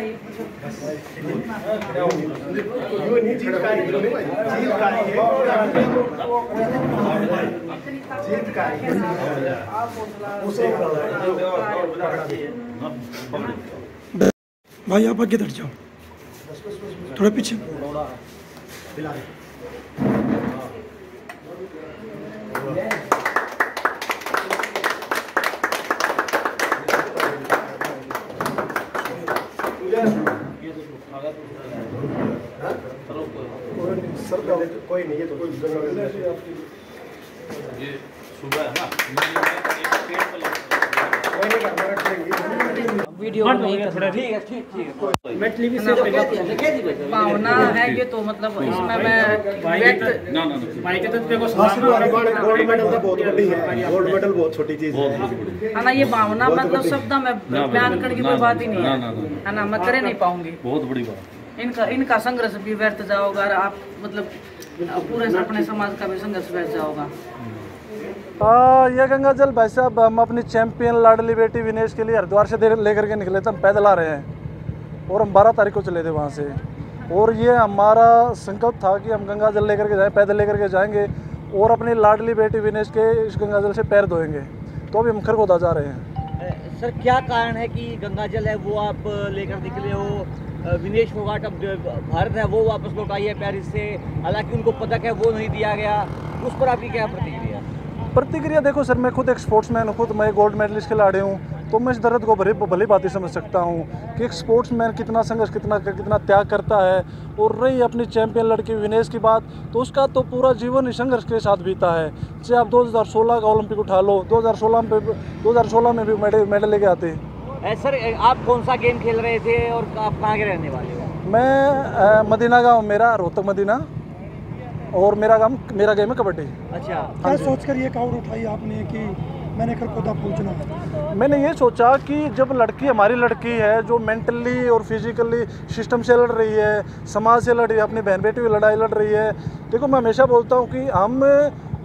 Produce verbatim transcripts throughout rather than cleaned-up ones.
भाई आप आगे हट जाओ, थोड़ा पीछे। सर का कोई नहीं है तो कोई ये सुबह है ना, वीडियो ठीक है ठीक है। मैं टीवी से पावना है ये तो मतलब इसमें मैं गोल्ड मेडल तो बहुत बड़ी है, गोल्ड मेडल बहुत छोटी चीज है है ना। ये भावना मतलब शब्द में बयान करने की कोई बात ही नहीं है ना, मैं करे नहीं पाऊंगी, बहुत बड़ी बात। इनका इनका संघर्ष भी व्यर्थ जाओगा, आप मतलब पूरे अपने समाज का भी संघर्ष व्यर्थ जाओगा। यह गंगा जल भाई साहब, हम अपनी चैंपियन लाडली बेटी विनेश के लिए हरिद्वार से देर लेकर के निकले थे, हम पैदल आ रहे हैं और हम बारह तारीख को चले थे वहाँ से। और ये हमारा संकल्प था कि हम गंगा जल लेकर के जाएँ, पैदल लेकर के जाएंगे और अपनी लाडली बेटी विनेश के इस गंगा जल से पैर धोएंगे। तो अभी हम खरगोदा जा रहे हैं। सर क्या कारण है कि गंगा जल है वो आप लेकर निकले हो, विनेश फोगाट अब भारत है वो वापस लौटाई है पेरिस से, हालांकि उनको पदक है वो नहीं दिया गया, उस पर आपकी क्या प्रतिक्रिया? प्रतिक्रिया देखो सर, मैं खुद एक स्पोर्ट्समैन हूँ, खुद मैं गोल्ड मेडलिस्ट खिलाड़ी हूँ, तो मैं इस दर्द को भले भली बात ही समझ सकता हूँ कि एक स्पोर्ट्समैन कितना संघर्ष कितना कितना त्याग करता है। और रही अपनी चैंपियन लड़की विनेश की बात, तो उसका तो पूरा जीवन ही संघर्ष के साथ बीता है। चाहे आप दो हज़ार सोलह का ओलंपिक उठा लो, दो हज़ार सोलह में दो हज़ार सोलह में भी मेडल लेके आते। सर आप कौन सा गेम खेल रहे थे और आप कहाँ के रहने वाले हो? मैं मदीना गाँव, मेरा रोहतक मदीना, और मेरा काम मेरा गेम है कबड्डी। अच्छा, क्या सोचकर ये काउड उठाई आपने कि मैंने खरगोदा पहुँचना है? मैंने ये सोचा कि जब लड़की हमारी लड़की है जो मेंटली और फिजिकली सिस्टम से लड़ रही है, समाज से लड़ रही है, अपनी बहन बेटी की लड़ाई लड़ रही है। देखो मैं हमेशा बोलता हूँ कि हम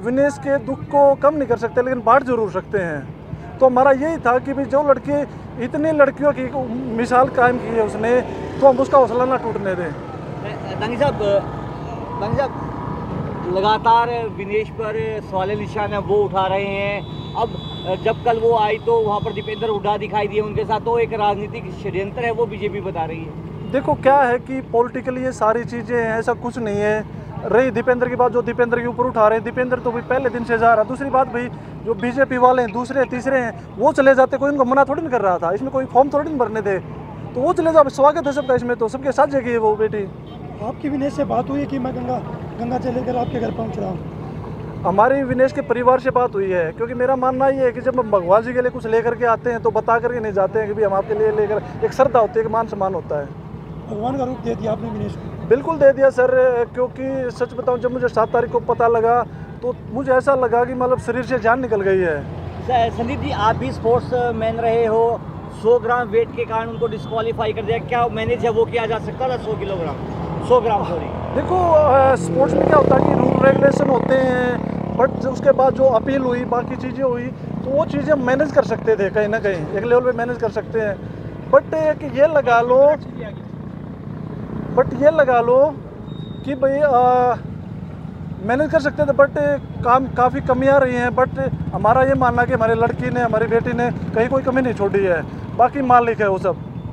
विनेश के दुख को कम नहीं कर सकते लेकिन बांट जरूर सकते हैं। तो हमारा यही था कि भी जो लड़के इतनी लड़कियों की मिसाल कायम की है उसने, तो हम उसका हौसला ना टूटने दें। दानी साहब, दानी साहब लगातार विनेश पर सवाल निशान है वो उठा रहे हैं। अब जब कल वो आई तो वहाँ पर दीपेंद्र हुड्डा दिखाई दिए उनके साथ, तो एक राजनीतिक षड्यंत्र है वो बीजेपी बता रही है। देखो क्या है कि पॉलिटिकली ये सारी चीज़ें हैं, ऐसा कुछ नहीं है। रही दीपेंद्र की बात, जो दीपेंद्र के ऊपर उठा रहे हैं, दीपेंद्र तो भी पहले दिन से जा रहा। दूसरी बात भाई, जो बीजेपी वाले हैं दूसरे तीसरे हैं वो चले जाते, कोई उनको मना थोड़ी नहीं कर रहा था, इसमें कोई फॉर्म थोड़ी नहीं भरने थे, तो वो चले जाते, स्वागत है सबका इसमें, तो सबके साथ जगह है वो बेटी। आपकी विनेश से बात हुई कि मैं गंगा गंगा से लेकर आपके घर पहुँच रहा हूँ? हमारी विनेश के परिवार से बात हुई है, क्योंकि मेरा मानना ये है कि जब हम भगवान जी के लिए कुछ लेकर के आते हैं तो बता करके नहीं जाते हैं कि भाई हम आपके लिए लेकर, एक श्रद्धा होती है, एक मान सम्मान होता है। भगवान का रूप दे दिया आपने विनेश को? बिल्कुल दे दिया सर, क्योंकि सच बताऊं जब मुझे सात तारीख को पता लगा तो मुझे ऐसा लगा कि मतलब शरीर से जान निकल गई है। संदीप जी आप भी स्पोर्ट्स मैन रहे हो, सौ ग्राम वेट के कारण उनको डिस्क्वालीफाई कर दिया, क्या मैनेज है वो किया जा सकता था? सौ किलोग्राम सौ ग्राम सॉरी। देखो स्पोर्ट्स में क्या होता है कि रूल रेगुलेशन होते हैं, बट उसके बाद जो अपील हुई बाकी चीज़ें हुई तो वो चीज़ें मैनेज कर सकते थे, कहीं ना कहीं एक लेवल पर मैनेज कर सकते हैं। बट एक ये लगा लो बट ये लगा लो कि भाई मैनेज कर सकते थे, बट काम काफ़ी कमियां रही हैं। बट हमारा ये मानना कि हमारी लड़की ने, हमारी बेटी ने कहीं कोई कमी नहीं छोड़ी है, बाकी मालिक है वो सब।